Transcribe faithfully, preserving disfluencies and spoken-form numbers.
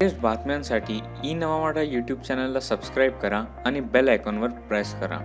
Latest बातम्यांसाठी ई नवा Maratha YouTube चॅनलला सबस्क्राइब करा आणि बेल आयकॉनवर प्रेस करा।